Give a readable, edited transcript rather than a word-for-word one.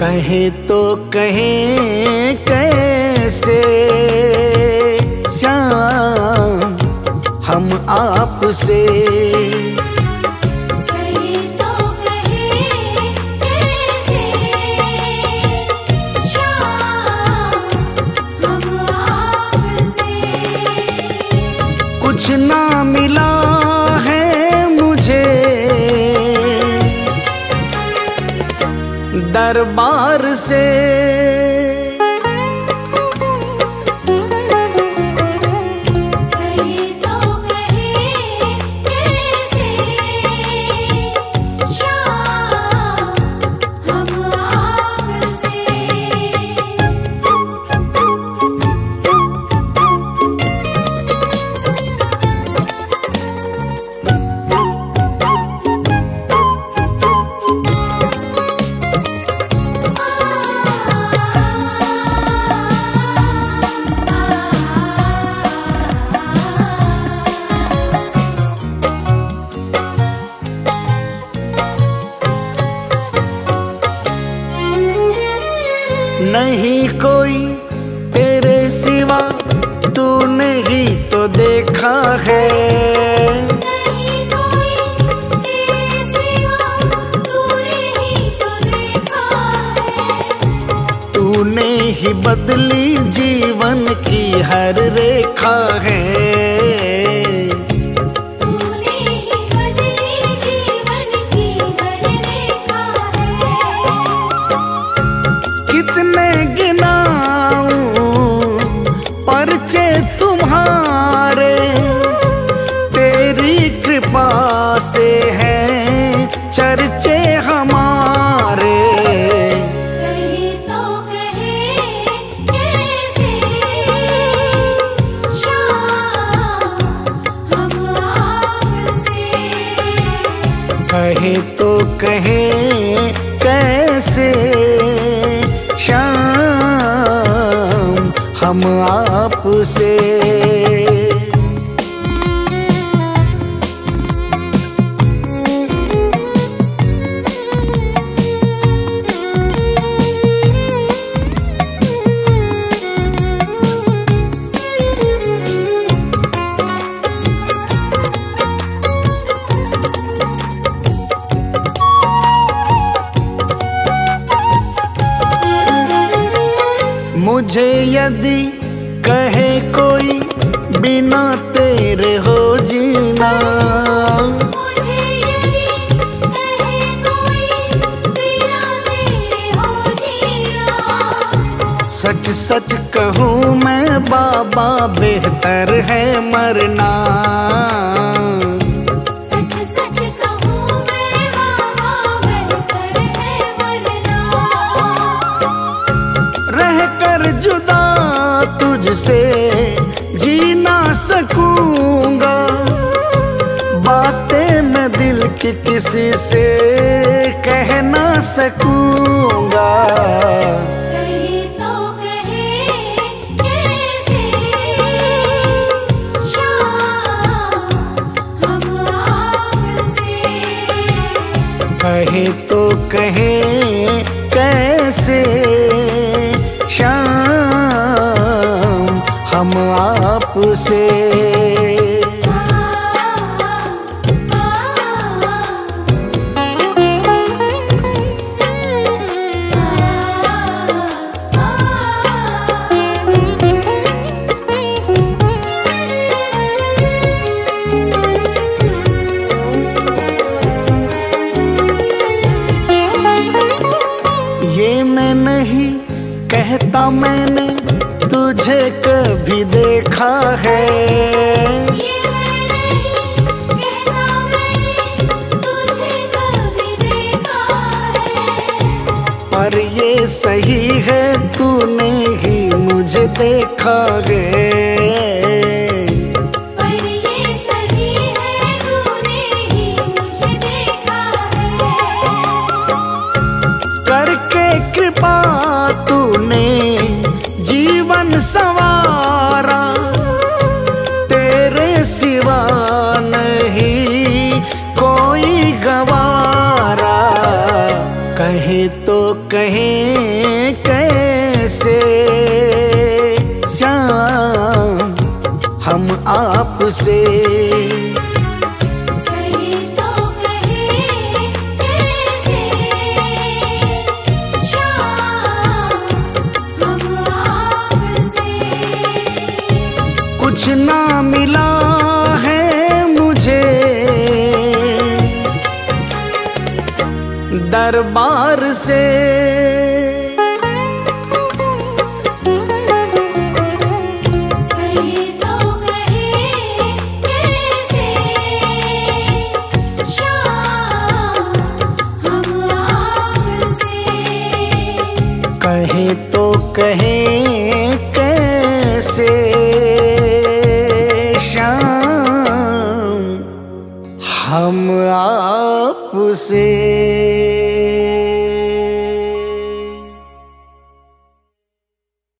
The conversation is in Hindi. कहें तो कहें कैसे श्याम हम आपसे, कहें तो कहें कैसे श्याम हम आपसे। कुछ ना मिला है मुझे दरबार से, कहीं तो कहीं कैसे श्याम हम आपसे। नहीं कोई तेरे सिवा तूने ही तो देखा है, नहीं कोई तेरे सिवा तूने ही तो देखा है। तूने ही बदली जीवन की हर रेखा है, तूने ही बदली जीवन की हर रेखा है। कितने तुम्हारे तेरी कृपा से हैं चर्चे हमारे, कहीं तो कहीं कैसे श्याम हम आपसे, कहीं तो कहीं कैसे श्याम हम आपसे। मुझे यदि कहे कोई बिना तेरे हो जीना, मुझे यदि कहे कोई बिना तेरे हो जीना। सच सच कहूँ मैं बाबा बेहतर है मरना, सच सच कहूँ मैं बाबा बेहतर है मरना। रहकर जुदा तुझसे जी ना सकूंगा, बातें मैं दिल की किसी से कह ना सकूंगा, कहीं तो कहीं कैसे श्याम हम आपसे, कहीं तो कहीं कैसे श्याम हम आपसे। ये मैं नहीं कहता मैंने तुझे कभी देखा है, ये मैं नहीं कहता मैंने तुझे कभी देखा है। पर ये सही है तूने ही मुझे देखा है, पर ये सही है तूने ही मुझे देखा है। करके कृपा सवारा तेरे सिवा नहीं कोई गवारा, कहें तो कहें आपसे। कुछ ना मिला है मुझे दरबार से, कहे कैसे शाम हम आपसे।